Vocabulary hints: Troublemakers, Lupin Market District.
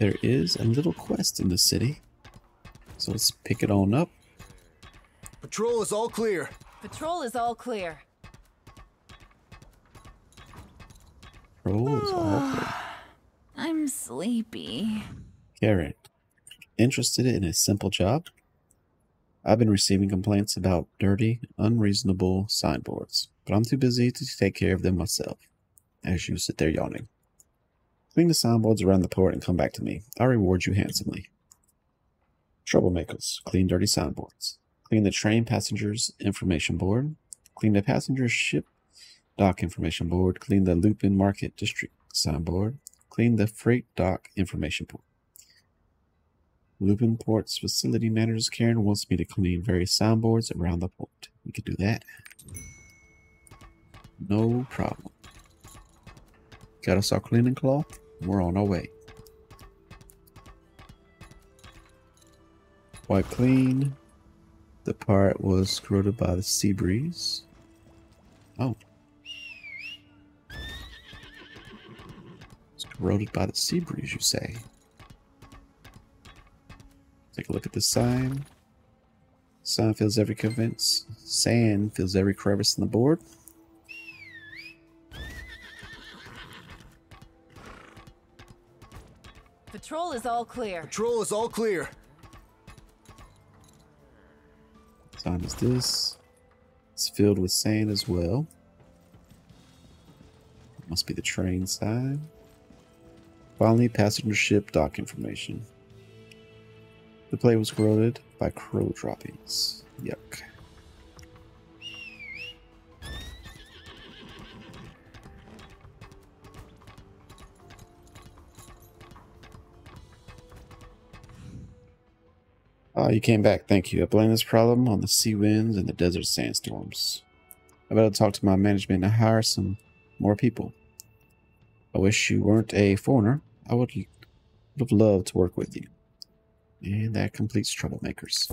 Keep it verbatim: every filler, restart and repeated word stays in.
There is a little quest in the city. So let's pick it on up. Patrol is all clear. Patrol is all clear. Patrol is all clear. I'm sleepy. Carrot. Interested in a simple job? I've been receiving complaints about dirty, unreasonable signboards, but I'm too busy to take care of them myself. As you sit there yawning. Clean the signboards around the port and come back to me. I'll reward you handsomely. Troublemakers. Clean dirty signboards. Clean the train passengers information board. Clean the passenger ship dock information board. Clean the Lupin Market District signboard. Clean the freight dock information board. Lupin Port's facility manager Karen wants me to clean various signboards around the port. We could do that. No problem. Got us our cleaning cloth. We're on our way. Wipe clean. The part was corroded by the sea breeze. Oh. It's corroded by the sea breeze, you say? Take a look at the sign. Sign fills every crevice. Sand fills every crevice in the board. Patrol is all clear. Patrol is all clear. Sign is this. It's filled with sand as well. It must be the train sign. Finally, passenger ship dock information. The plate was corroded by crow droppings. Yuck. Ah, you came back. Thank you. I blame this problem on the sea winds and the desert sandstorms. I better talk to my management and hire some more people. I wish you weren't a foreigner. I would, would have loved to work with you. And that completes Troublemakers.